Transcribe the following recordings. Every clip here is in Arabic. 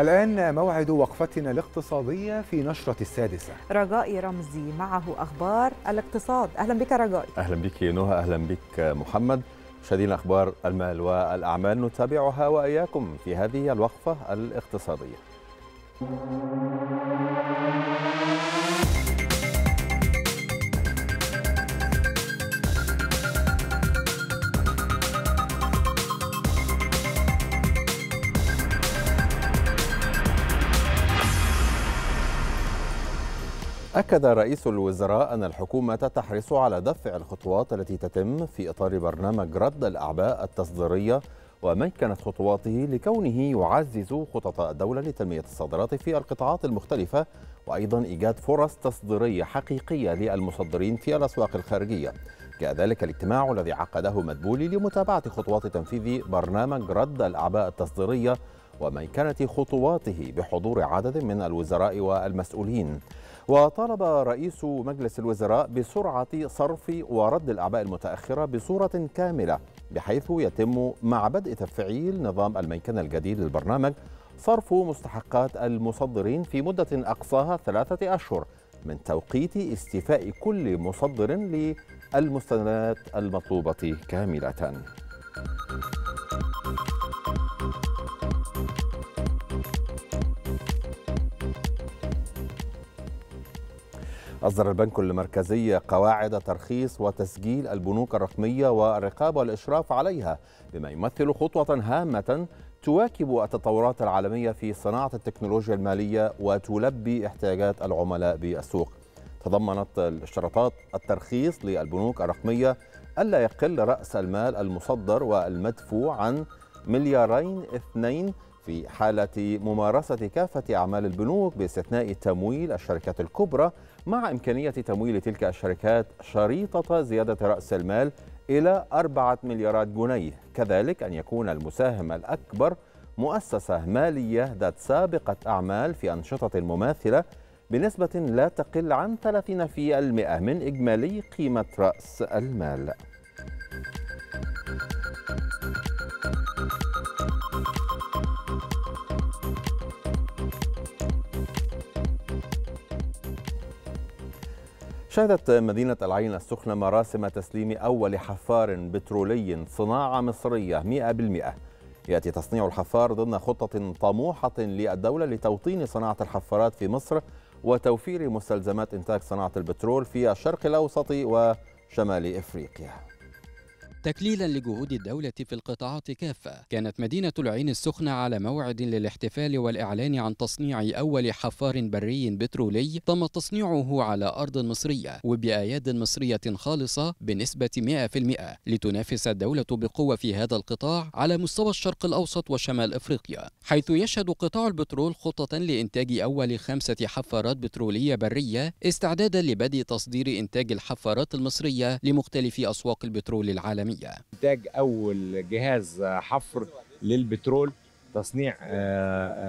الآن موعد وقفتنا الاقتصادية في نشرة السادسة. رجاء رمزي معه أخبار الاقتصاد. أهلا بك رجاء. أهلا بك نهى. أهلا بك محمد. مشاهدينا، أخبار المال والأعمال نتابعها وإياكم في هذه الوقفة الاقتصادية. أكد رئيس الوزراء أن الحكومة تحرص على دفع الخطوات التي تتم في إطار برنامج رد الأعباء التصديرية وميكنت خطواته، لكونه يعزز خطط الدولة لتنمية الصادرات في القطاعات المختلفة، وأيضا إيجاد فرص تصديرية حقيقية للمصدرين في الأسواق الخارجية. كذلك الاجتماع الذي عقده مدبولي لمتابعة خطوات تنفيذ برنامج رد الأعباء التصديرية وميكنة خطواته بحضور عدد من الوزراء والمسؤولين. وطالب رئيس مجلس الوزراء بسرعة صرف ورد الأعباء المتأخرة بصورة كاملة، بحيث يتم مع بدء تفعيل نظام الميكنة الجديد للبرنامج صرف مستحقات المصدرين في مدة أقصاها 3 أشهر من توقيت استيفاء كل مصدر للمستندات المطلوبة كاملة. أصدر البنك المركزي قواعد ترخيص وتسجيل البنوك الرقمية والرقابة والإشراف عليها، بما يمثل خطوة هامة تواكب التطورات العالمية في صناعة التكنولوجيا المالية وتلبي احتياجات العملاء بالسوق. تضمنت الاشتراطات الترخيص للبنوك الرقمية ألا يقل رأس المال المصدر والمدفوع عن 2 مليارين في حالة ممارسة كافة أعمال البنوك، باستثناء تمويل الشركات الكبرى، مع إمكانية تمويل تلك الشركات شريطة زيادة رأس المال إلى 4 مليارات جنيه. كذلك أن يكون المساهم الأكبر مؤسسة مالية ذات سابقة أعمال في أنشطة مماثلة بنسبة لا تقل عن 30% من إجمالي قيمة رأس المال. شهدت مدينة العين السخنة مراسم تسليم أول حفار بترولي صناعة مصرية 100%. يأتي تصنيع الحفار ضمن خطة طموحة للدولة لتوطين صناعة الحفارات في مصر وتوفير مستلزمات إنتاج صناعة البترول في الشرق الأوسط وشمال إفريقيا. تكليلا لجهود الدولة في القطاعات كافة، كانت مدينة العين السخنة على موعد للاحتفال والإعلان عن تصنيع أول حفار بري بترولي تم تصنيعه على أرض مصرية وبأياد مصرية خالصة بنسبة 100%، لتنافس الدولة بقوة في هذا القطاع على مستوى الشرق الأوسط وشمال إفريقيا، حيث يشهد قطاع البترول خطة لإنتاج أول 5 حفارات بترولية برية استعدادا لبدء تصدير إنتاج الحفارات المصرية لمختلف أسواق البترول العالمية. إنتاج أول جهاز حفر للبترول، تصنيع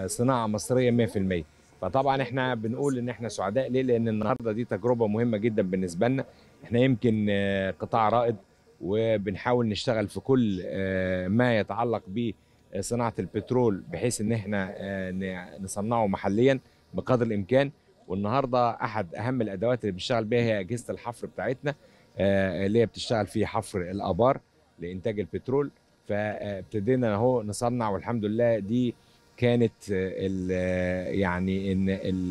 صناعة مصرية 100%. فطبعا احنا بنقول ان احنا سعداء ليه، لان النهاردة دي تجربة مهمة جدا بالنسبة لنا. احنا يمكن قطاع رائد، وبنحاول نشتغل في كل ما يتعلق بصناعة البترول بحيث ان احنا نصنعه محليا بقدر الامكان. والنهاردة احد اهم الادوات اللي بنشتغل بها هي اجهزة الحفر بتاعتنا، اللي هي بتشتغل في حفر الآبار لإنتاج البترول. فابتدينا اهو نصنع، والحمد لله دي كانت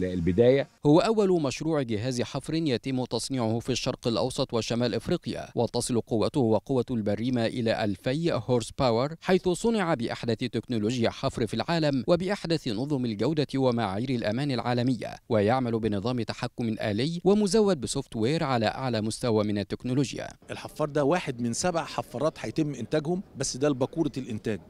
البداية. هو أول مشروع جهاز حفر يتم تصنيعه في الشرق الأوسط وشمال إفريقيا، وتصل قوته وقوة البريمة إلى 2000 هورس باور، حيث صنع بأحدث تكنولوجيا حفر في العالم وبأحدث نظم الجودة ومعايير الأمان العالمية، ويعمل بنظام تحكم آلي ومزود بسوفت وير على أعلى مستوى من التكنولوجيا. الحفار ده واحد من 7 حفارات هيتم إنتاجهم، بس ده لباكورة الإنتاج،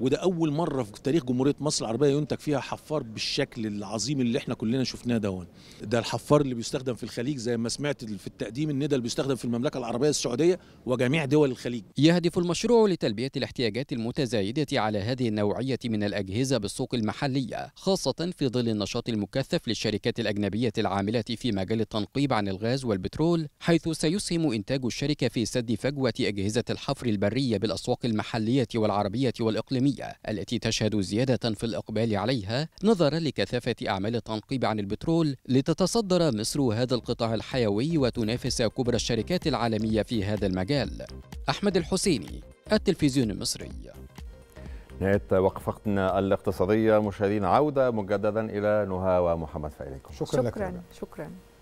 وده أول مرة في تاريخ جمهورية مصر العربية ينتج فيها حفار بالشكل العظيم اللي احنا كلنا شفناه دهون. ده الحفار اللي بيستخدم في الخليج، زي ما سمعت في التقديم ان ده اللي بيستخدم في المملكة العربية السعودية وجميع دول الخليج. يهدف المشروع لتلبية الاحتياجات المتزايدة على هذه النوعية من الأجهزة بالسوق المحلية، خاصة في ظل النشاط المكثف للشركات الأجنبية العاملة في مجال التنقيب عن الغاز والبترول، حيث سيسهم إنتاج الشركة في سد فجوة أجهزة الحفر البرية بالأسواق المحلية والعربية والإقليمية. العالمية التي تشهد زيادة في الإقبال عليها نظرا لكثافة أعمال التنقيب عن البترول، لتتصدر مصر هذا القطاع الحيوي وتنافس كبرى الشركات العالمية في هذا المجال. أحمد الحسيني، التلفزيون المصري. نهاية وقفتنا الاقتصادية مشاهدين، عودة مجددا إلى نهى ومحمد، فإليكم شكرا. شكرا.